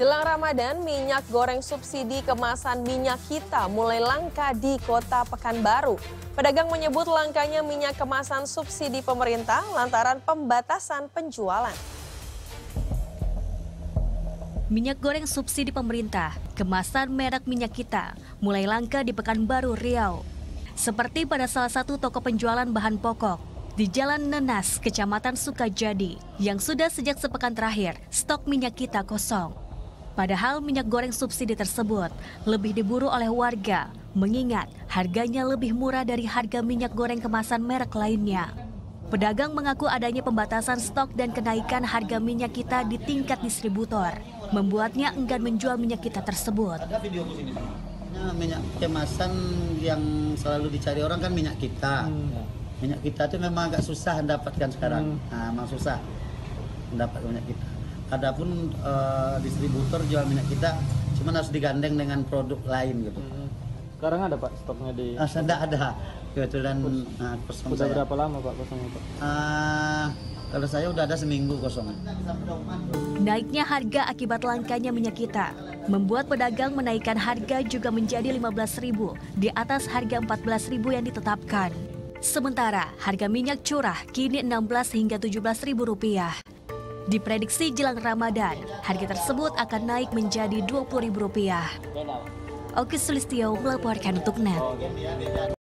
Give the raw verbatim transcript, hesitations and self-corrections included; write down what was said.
Jelang Ramadan, minyak goreng subsidi kemasan minyak kita mulai langka di kota Pekanbaru. Pedagang menyebut langkanya minyak kemasan subsidi pemerintah lantaran pembatasan penjualan. Minyak goreng subsidi pemerintah, kemasan merek minyak kita, mulai langka di Pekanbaru, Riau. Seperti pada salah satu toko penjualan bahan pokok di Jalan Nenas, Kecamatan Sukajadi, yang sudah sejak sepekan terakhir stok minyak kita kosong. Padahal minyak goreng subsidi tersebut lebih diburu oleh warga, mengingat harganya lebih murah dari harga minyak goreng kemasan merek lainnya. Pedagang mengaku adanya pembatasan stok dan kenaikan harga minyak kita di tingkat distributor, membuatnya enggan menjual minyak kita tersebut. Minyak kemasan yang selalu dicari orang kan minyak kita. Hmm. Minyak kita itu memang agak susah mendapatkan sekarang, hmm. nah, memang susah mendapat minyak kita. Adapun e, distributor jual minyak kita, cuman harus digandeng dengan produk lain gitu. Hmm. Sekarang ada Pak stoknya di? Ah, sudah ada, kebetulan nah, kosong. Sudah berapa lama Pak kosongnya Pak? Uh, kalau saya udah ada seminggu kosongan. Naiknya harga akibat langkanya minyak kita membuat pedagang menaikkan harga juga menjadi lima belas ribu rupiah di atas harga empat belas ribu rupiah yang ditetapkan. Sementara harga minyak curah kini enam belas ribu rupiah hingga tujuh belas ribu rupiah. Diprediksi jelang Ramadan, harga tersebut akan naik menjadi dua puluh ribu rupiah. Oki Sulistyo melaporkan untuk Net.